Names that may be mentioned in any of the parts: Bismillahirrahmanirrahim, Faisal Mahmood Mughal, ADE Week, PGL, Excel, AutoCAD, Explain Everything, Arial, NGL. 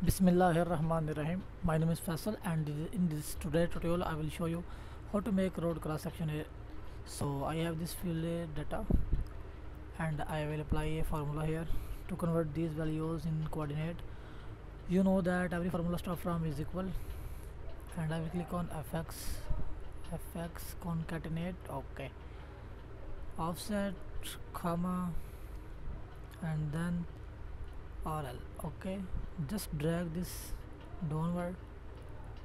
Bismillahirrahmanirrahim. My name is Faisal, and in this today's tutorial I will show you how to make road cross section here. So I have this field data, and I will apply a formula here to convert these values in coordinate. You know that every formula starts from is equal, and I will click on fx concatenate, okay, offset, comma, and then Arial, okay. Just drag this downward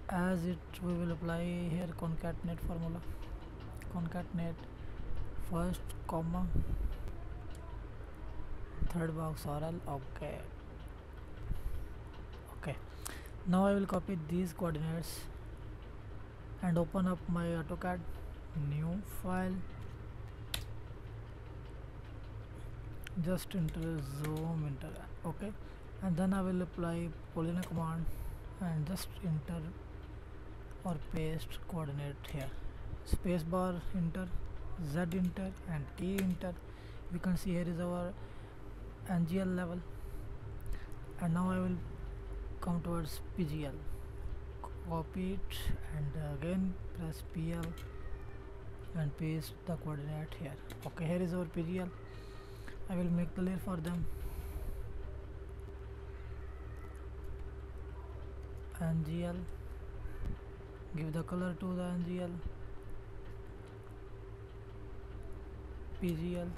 as it we will apply here concatenate formula. Concatenate first, comma, third box Arial, okay. Now I will copy these coordinates and open up my AutoCAD new file. Just enter zoom, enter, okay, and then I will apply polyline command and just enter or paste coordinate here, spacebar, enter, z, enter, and t, enter. You can see here is our NGL level, and now I will come towards PGL, copy it, and again press PL and paste the coordinate here. Okay, here is our PGL. I will make the layer for them, NGL, give the color to the NGL, PGL,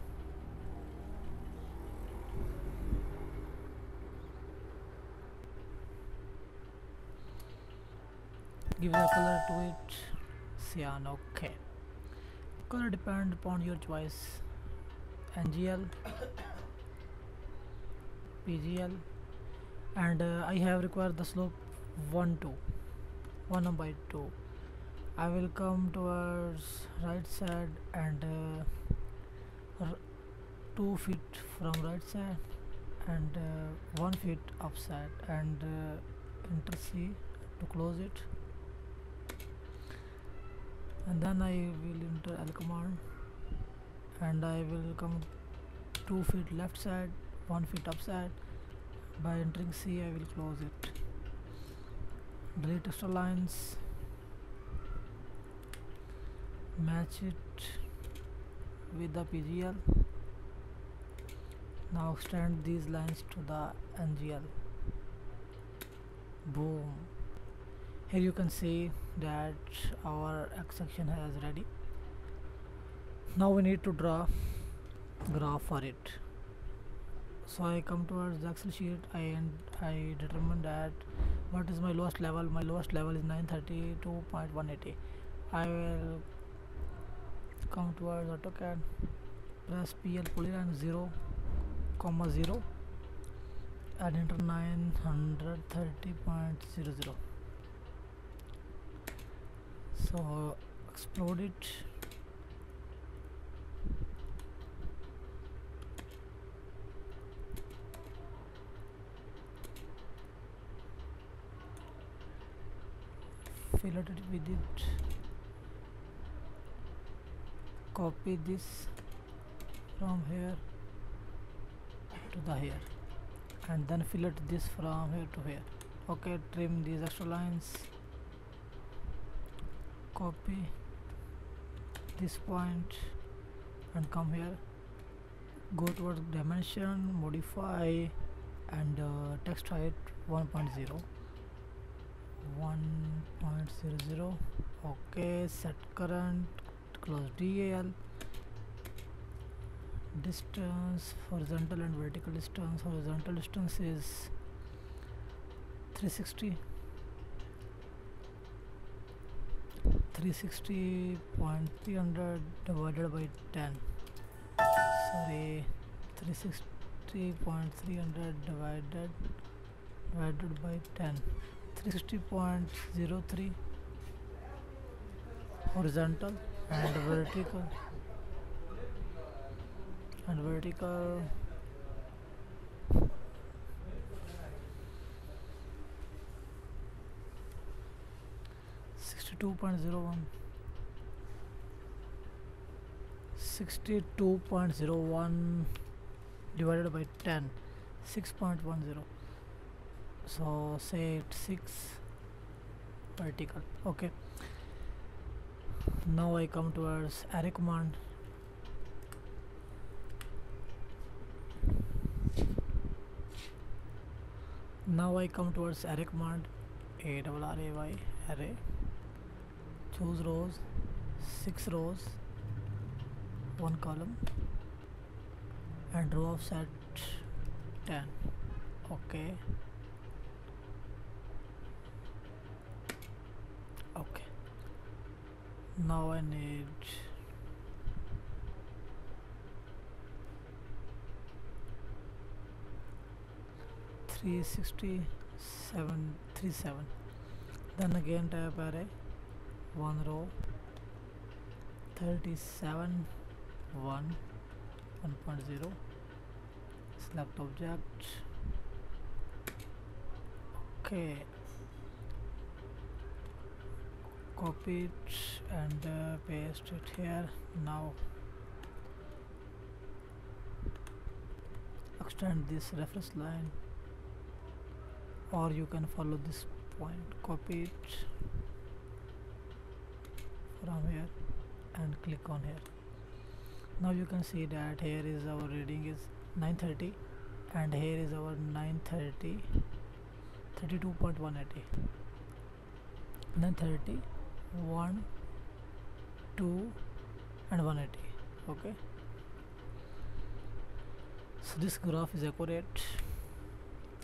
give the color to it cyan, okay. Color depend upon your choice, NGL, PGL, and I have required the slope 1 by 2. I will come towards right side and 2 feet from right side and 1 feet upside, and enter C to close it, and then I will enter L command, and I will come 2 feet left side, 1 feet upside. By entering C I will close it, delete extra lines, match it with the PGL. Now extend these lines to the NGL, boom. Here you can see that our X section has ready. Now we need to draw graph for it. So I come towards the Excel sheet and I determine that what is my lowest level. My lowest level is 932.180. I will come towards AutoCAD, press PL polyline 0,0 and enter 930.00. So explode it. With it, copy this from here to the here, and then fillet this from here to here. Okay, trim these extra lines, copy this point and come here, go towards dimension, modify, and text height 1.0. 1.00, okay, set current, close DAL, distance, horizontal and vertical distance. Horizontal distance is 360.300 divided by 10, sorry, 360.300 divided by 10, 360.03 horizontal and vertical 62.01 divided by 10, 6.10. so say it's 6 vertical. Okay, now I come towards array command. A double R A Y array, choose rows, 6 rows, 1 column, and row offset 10. Okay. Okay. Now I need three sixty seven. Then again type array, 1 row, 37 1.0, select object. Okay, copy it and paste it here. Now extend this reference line, or you can follow this point, copy it from here and click on here. Now you can see that here is our reading is 930 and here is our 930 32.180 930 1 2 and 180. Okay, so this graph is accurate.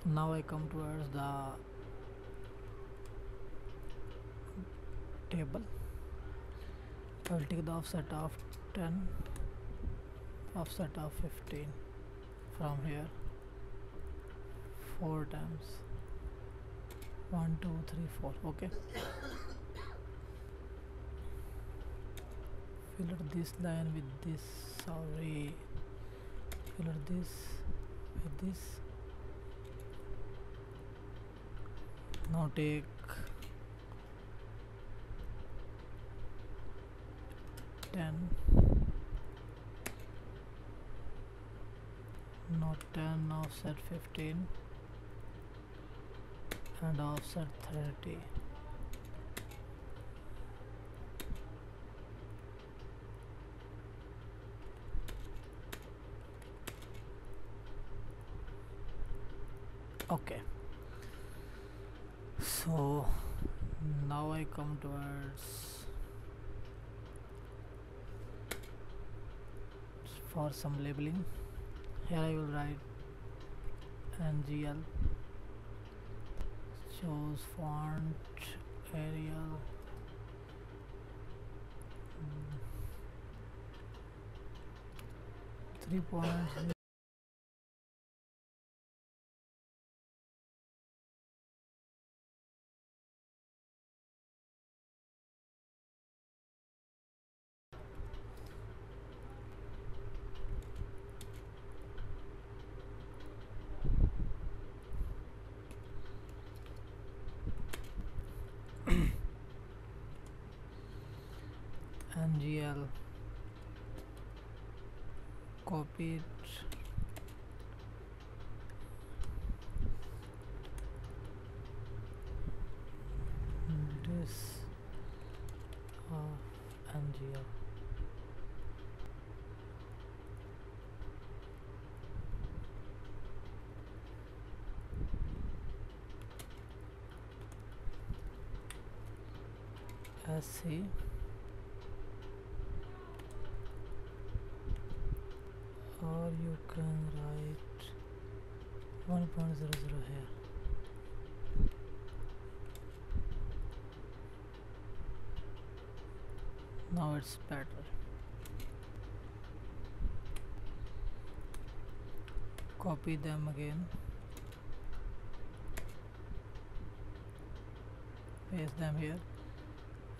Now I come towards the table. I will take the offset of 10, offset of 15 from here 4 times, 1 2 3 4. Okay, fill this line with this, sorry, fill this with this. Now take ten, offset 15 and offset 30. Okay, so now I come towards for some labeling. Here I will write NGL, choose font Arial, three points. NGL, copy it, this of NGL. SC or you can write 1.00 here. Now it's better. Copy them again, paste them here,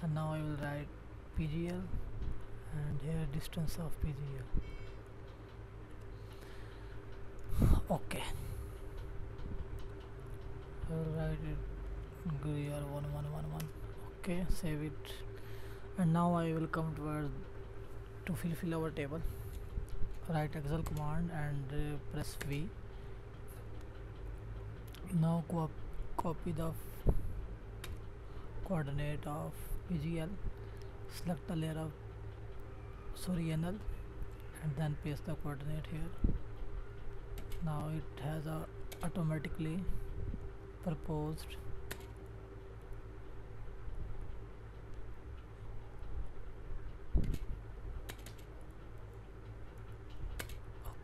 and now I will write PGL and here distance of PGL. Okay, I will write it Greer 1111. Okay, save it, and now I will come towards to fill our table. Write Excel command and press V. Now Copy the coordinate of PGL, select the layer of Soriental and then paste the coordinate here. Now it has automatically proposed .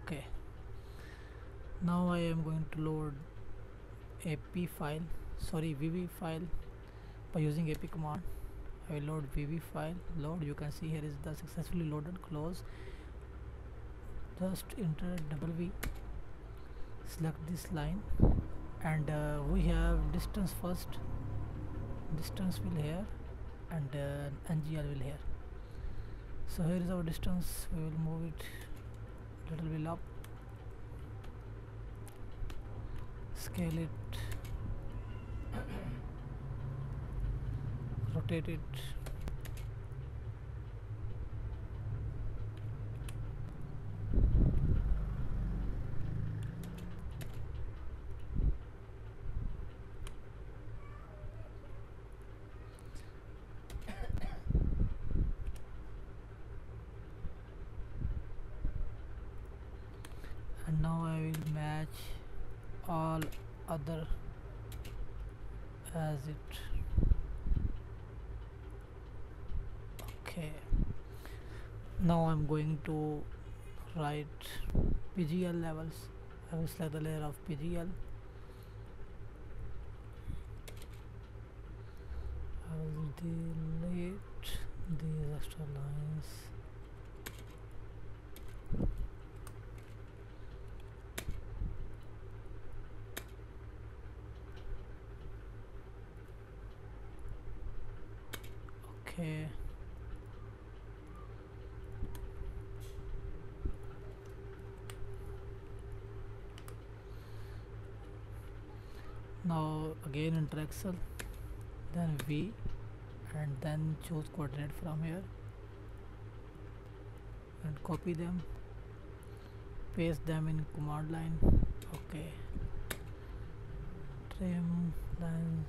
Okay now I am going to load AP file, sorry, VB file by using AP command. I will load VB file. Load, you can see here is the successfully loaded. Close, just enter W, select this line and we have distance first, distance will here and NGL will here. So here is our distance, we will move it little bit up, scale it, rotate it, and now I will match all other as it. Okay, now I'm going to write PGL levels. I will select the layer of PGL, I will delete these extra lines. Okay, now again enter Excel, then V and then choose coordinate from here and copy them, paste them in command line. Okay, trim line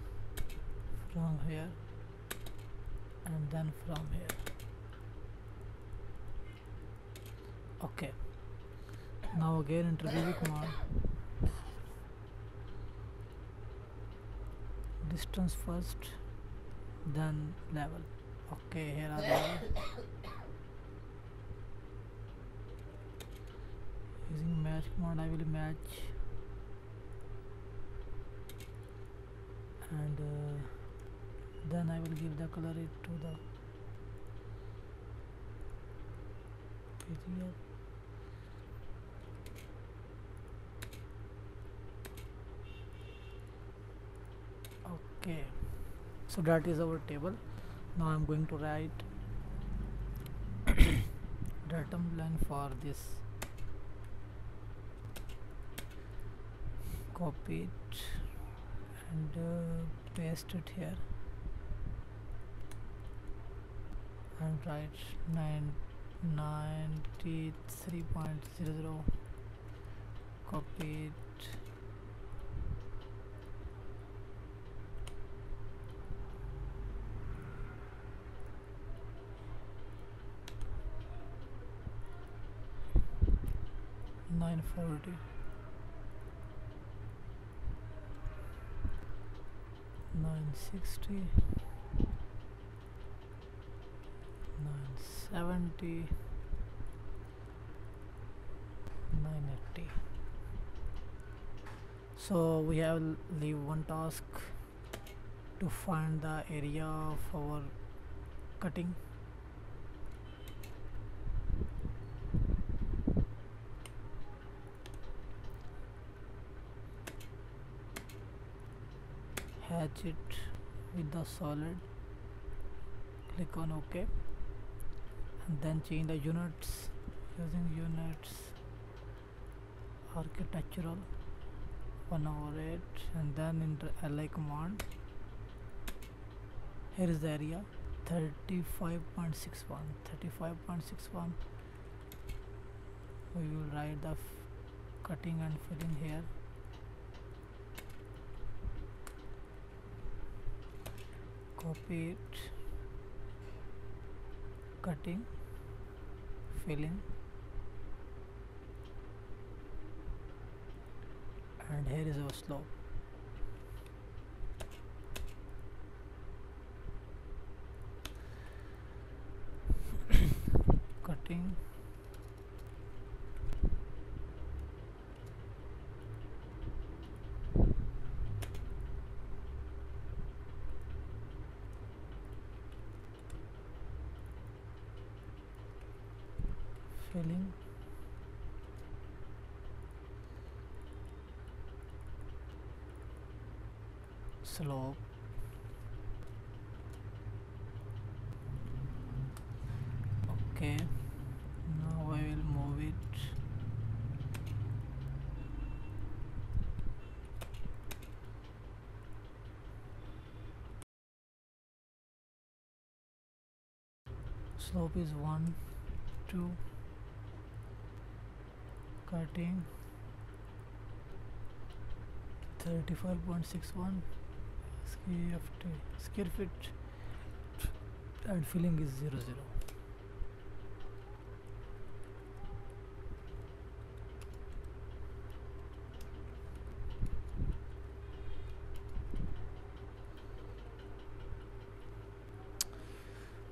from here and then from here. Okay, now again enter VB command, distance first then level. Okay, here are the using match command I will match and then I will give the color it to the PGL. Okay, so that is our table. Now I'm going to write datum line for this. Copy it and paste it here and write 993.00. Copy it, $940, $960, $970, $980. So we have leave one task to find the area of our cutting. Hatch it with the solid, click on OK and then change the units using units architectural 1/8 and then enter LI command. Here is the area 35.61. We will write the cutting and filling here copy it, cutting, filling, and here is our slope. Cutting, filling, slope, okay. Now I will move it . Slope is 1, 2, cutting 35.61 square feet, and filling is 0, 0.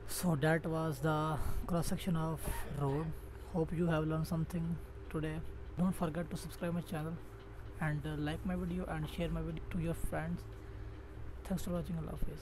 So that was the cross section of road. Hope you have learned something today. Don't forget to subscribe my channel and like my video and share my video to your friends. Thanks for watching. Allah Hafiz.